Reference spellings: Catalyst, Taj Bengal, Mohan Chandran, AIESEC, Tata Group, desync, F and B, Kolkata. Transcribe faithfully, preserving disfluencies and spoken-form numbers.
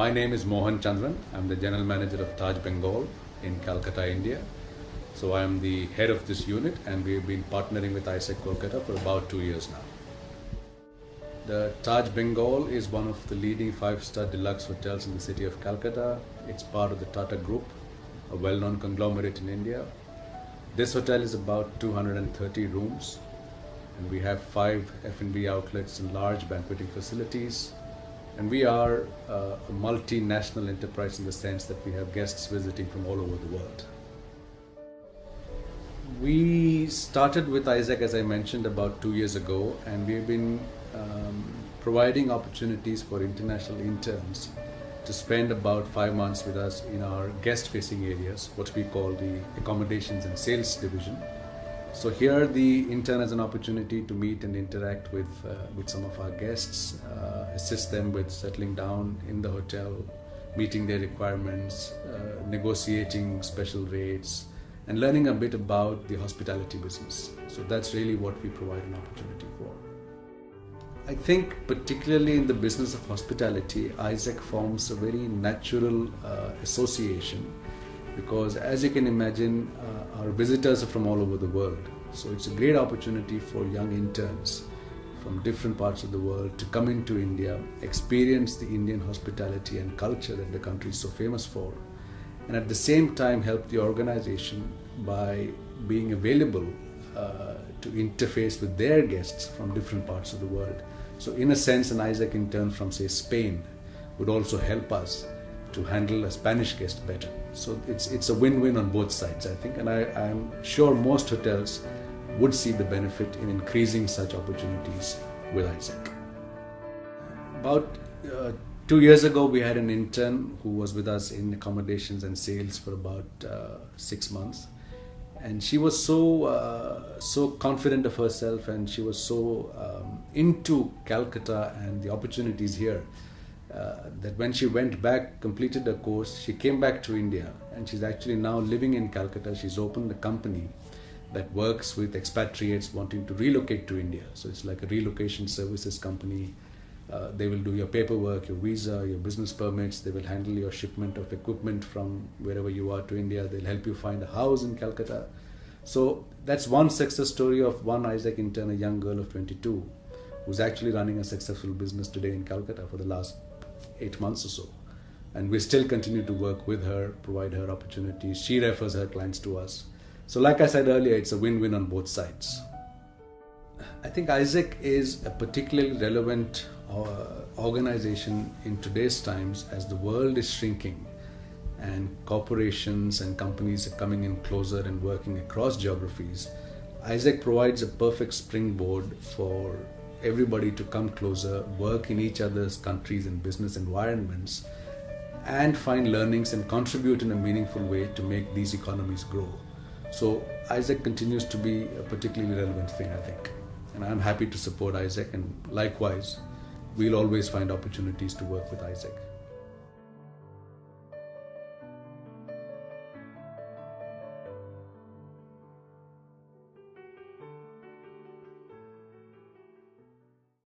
My name is Mohan Chandran. I'm the General Manager of Taj Bengal in Kolkata, India. So I'm the head of this unit, and we've been partnering with AIESEC Kolkata for about two years now. The Taj Bengal is one of the leading five-star deluxe hotels in the city of Kolkata. It's part of the Tata Group, a well-known conglomerate in India. This hotel is about two hundred thirty rooms, and we have five F and B outlets and large banqueting facilities. And we are uh, a multinational enterprise in the sense that we have guests visiting from all over the world. We started with AIESEC, as I mentioned, about two years ago, and we've been um, providing opportunities for international interns to spend about five months with us in our guest-facing areas, what we call the accommodations and sales division. So here the intern has an opportunity to meet and interact with, uh, with some of our guests, uh, assist them with settling down in the hotel, meeting their requirements, uh, negotiating special rates, and learning a bit about the hospitality business. So that's really what we provide an opportunity for. I think particularly in the business of hospitality, AIESEC forms a very natural uh, association, because as you can imagine, uh, our visitors are from all over the world. So it's a great opportunity for young interns from different parts of the world to come into India, experience the Indian hospitality and culture that the country is so famous for, and at the same time help the organization by being available uh, to interface with their guests from different parts of the world. So in a sense, an AIESEC intern from, say, Spain would also help us to handle a Spanish guest better. So it's, it's a win-win on both sides, I think, and I, I'm sure most hotels would see the benefit in increasing such opportunities with AIESEC. About uh, two years ago, we had an intern who was with us in accommodations and sales for about uh, six months. And she was so, uh, so confident of herself, and she was so um, into Kolkata and the opportunities here, Uh, that when she went back, completed her course, she came back to India, and she's actually now living in Kolkata. She's opened a company that works with expatriates wanting to relocate to India. So it's like a relocation services company. Uh, they will do your paperwork, your visa, your business permits. They will handle your shipment of equipment from wherever you are to India. They'll help you find a house in Kolkata. So that's one success story of one AIESEC intern, a young girl of twenty-two, who's actually running a successful business today in Kolkata for the last eight months or so, and we still continue to work with her, provide her opportunities. She refers her clients to us. So like I said earlier, it's a win-win on both sides. I think AIESEC is a particularly relevant uh, organization in today's times, as the world is shrinking and corporations and companies are coming in closer and working across geographies. AIESEC provides a perfect springboard for everybody to come closer, work in each other's countries and business environments, and find learnings and contribute in a meaningful way to make these economies grow. So AIESEC continues to be a particularly relevant thing, I think. And I'm happy to support AIESEC, and likewise, we'll always find opportunities to work with AIESEC.